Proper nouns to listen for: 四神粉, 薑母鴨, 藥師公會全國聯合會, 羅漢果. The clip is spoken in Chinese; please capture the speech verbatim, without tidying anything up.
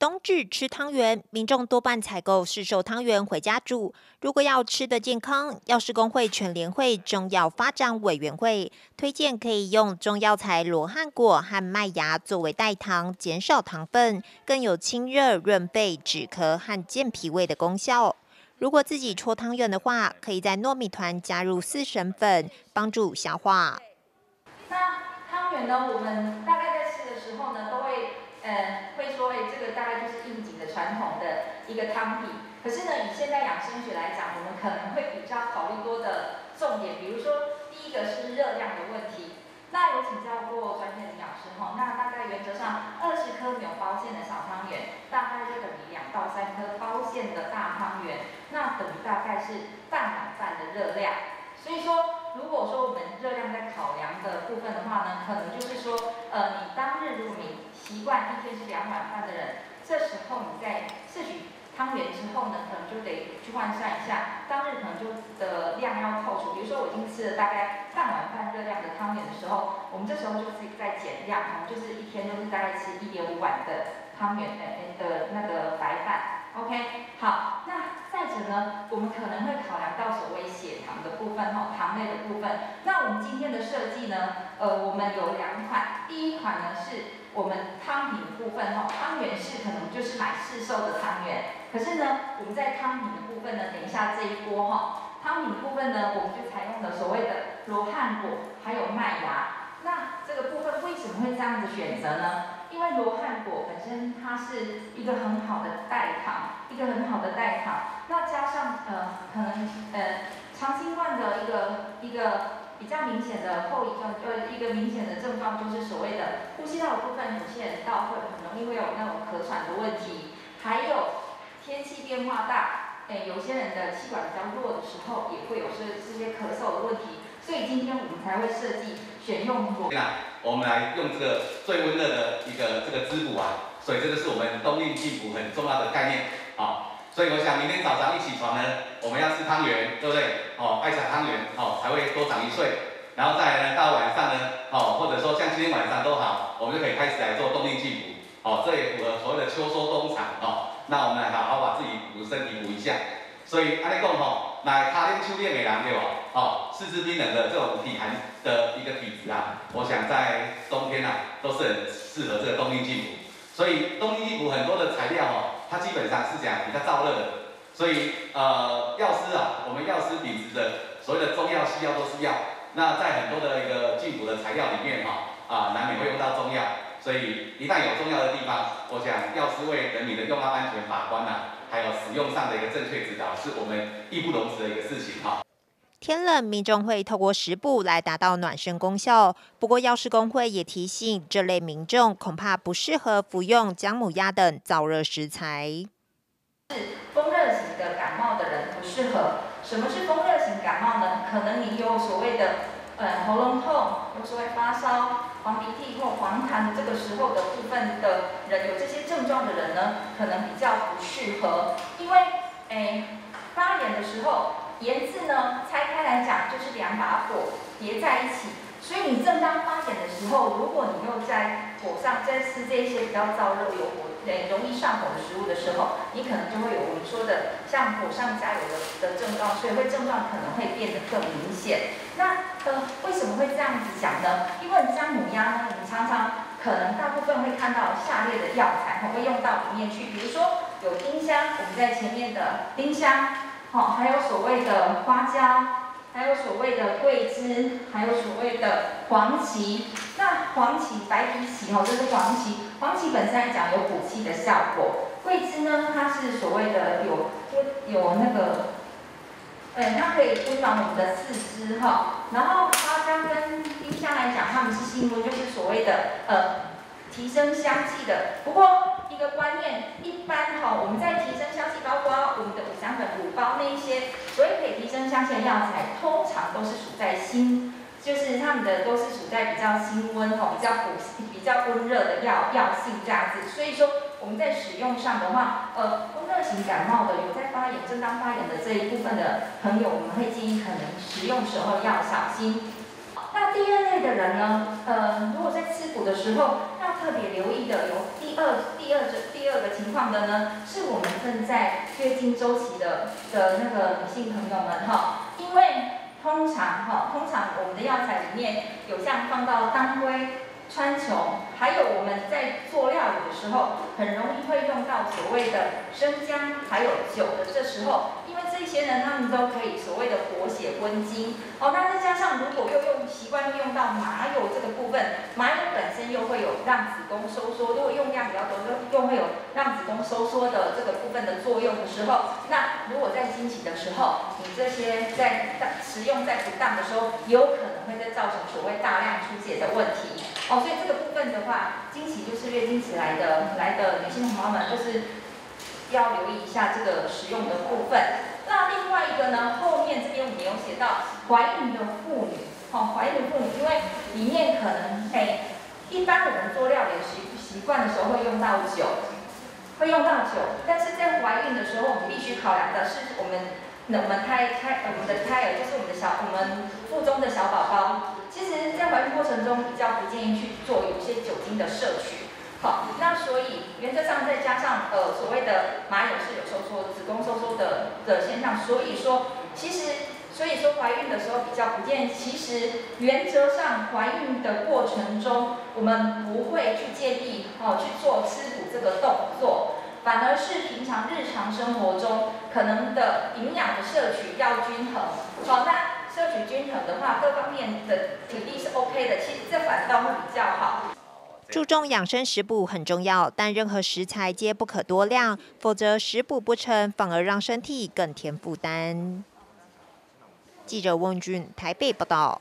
冬至吃汤圆，民众多半采购市售汤圆回家煮。如果要吃得健康，药师公会全联会中药发展委员会推荐可以用中药材罗汉果和麦芽作为代糖，减少糖分，更有清热、润肺、止咳和健脾胃的功效。如果自己搓汤圆的话，可以在糯米团加入四神粉，帮助消化。那汤圆呢？我们大概在吃的时候呢，都会。 呃、嗯，会说，哎，这个大概就是应景的传统的一个汤品。可是呢，以现在养生学来讲，我们可能会比较考虑多的重点，比如说第一个是热量的问题。那有请教过专业的营养师吼，那大概原则上二十颗没有包馅的小汤圆，大概就等于两到三颗包馅的大汤圆，那等于大概是半碗饭的热量。所以说。 如果说我们热量在考量的部分的话呢，可能就是说，呃，你当日入眠习惯一天是两碗饭的人，这时候你在摄取汤圆之后呢，可能就得去换算一下，当日可能就的量要扣除。比如说我已经吃了大概半碗饭热量的汤圆的时候，我们这时候就是在减量，可能就是一天就是大概吃一点五碗的汤圆的的那个白饭。 OK， 好，那再者呢，我们可能会考量到所谓血糖的部分吼，糖类的部分。那我们今天的设计呢，呃，我们有两款，第一款呢是我们汤品部分吼，汤圆是可能就是买市售的汤圆，可是呢，我们在汤品的部分呢，等一下这一锅吼，汤品部分呢，我们就采用了所谓的罗汉果还有麦芽。那这个部分为什么会这样子选择呢？ 因为罗汉果本身它是一个很好的代糖，一个很好的代糖，那加上呃可能呃长新冠的一个一个比较明显的后遗症，呃一个明显的症状就是所谓的呼吸道的部分，有些人到会很容易会有那种咳喘的问题，还有天气变化大，呃有些人的气管比较弱的时候也会有这这些咳嗽的问题，所以今天我们才会设计选用果。 我们来用这个最温热的一个这个滋补啊，所以这个是我们冬令进补很重要的概念啊、哦。所以我想明天早上一起床呢，我们要吃汤圆，对不对？哦，爱吃汤圆哦，才会多长一岁。然后再来呢，到晚上呢，哦，或者说像今天晚上都好，我们就可以开始来做冬令进补哦。这也符合所谓的秋收冬藏哦。那我们来好好把自己补身体补一下。所以按你讲吼，来卡练秋练的人对吧？哦。 四肢冰冷的这种体寒的一个体质啊，我想在冬天啊都是很适合这个冬令进补。所以冬令进补很多的材料哦，它基本上是讲比较燥热的。所以呃，药师啊，我们药师秉持着所谓的中药、西药都是药。那在很多的一个进补的材料里面哈、哦、啊，难免会用到中药。所以一旦有中药的地方，我想药师为人民的用药安全把关啊，还有使用上的一个正确指导，是我们义不容辞的一个事情哈、哦。 天冷，民众会透过食补来达到暖身功效。不过，药师公会也提醒，这类民众恐怕不适合服用姜母鸭等燥热食材。是风热型的感冒的人不适合。什么是风热型感冒呢？可能你有所谓的呃喉咙痛，有所谓发烧、黄鼻涕或黄痰，这个时候的部分的人有这些症状的人呢，可能比较不适合，因为诶发炎的时候。 炎字呢，拆开来讲就是两把火叠在一起，所以你正当发炎的时候，如果你又在火上在吃这些比较燥热、有火、欸、容易上火的食物的时候，你可能就会有我们说的像火上加油的症状，所以会症状可能会变得更明显。那呃，为什么会这样子讲呢？因为姜母鸭呢，我们常常可能大部分会看到下列的药材，我会用到里面去，比如说有丁香，我们在前面的丁香。 好、哦，还有所谓的花椒，还有所谓的桂枝，还有所谓的黄芪。那黄芪、白皮芪，哦，这是黄芪。黄芪本身来讲有补气的效果。桂枝呢，它是所谓的有有那个，呃，它可以温暖我们的四肢哈、哦。然后花椒跟丁香来讲，它们是性温，就是所谓的呃提升香气的。不过 一个观念，一般哈、哦，我们在提升香气，包括我们的五香粉、五包那一些，所以可以提升香气的药材，通常都是处在辛，就是他们的都是处在比较辛温哦，比较补、比较温热的药药性这样子。所以说我们在使用上的话，呃，风热型感冒的有在发炎、正当发炎的这一部分的朋友，我们会建议可能使用时候要小心。那第二类的人呢，呃，如果在吃补的时候要特别留意的有。第二第二第二个情况的呢，是我们正在月经周期的的那个女性朋友们哈，因为通常哈，通常我们的药材里面有像放到当归、川穹，还有我们在做料理的时候，很容易会用到所谓的生姜，还有酒的这时候，因为这些呢，他们都可以所谓的活血温经哦。那再加上如果又用习惯用到麻油这个部分，麻油本身又会有让子宫收缩，如果用量比较多，又又会有让子宫收缩的这个部分的作用的时候，那如果在经期的时候，你这些在食用在不当的时候，有可能会再造成所谓大量出血的问题哦。所以这个部分的话，经期就是月经期来的来的女性同胞们，就是要留意一下这个使用的部分。那另外一个呢，后面这边我们有写到怀孕的妇女，哦，怀孕的妇女，因为里面可能哎，一般我们做料理习习惯的时候会用到酒，会用到酒，但是在怀孕的时候，我们必须考量的是我们我们胎胎我们的胎儿，就是我们的小我们腹中的小宝宝。其实，在怀孕过程中比较不建议去做有些酒精的摄取。好，那所以原则上再加上呃所谓的麻油是有收缩子宫收缩的的现象，所以说其实所以说怀孕的时候比较不建议。其实原则上怀孕的过程中，我们不会去建议哦去做吃补这个动作，反而是平常日常生活中可能的营养的摄取要均衡。好，那摄取均衡的话，各方面的体力是 OK 的，其实这反倒会比较好。 注重养生食补很重要，但任何食材皆不可多量，否则食补不成，反而让身体更添负担。记者翁俊台北报道。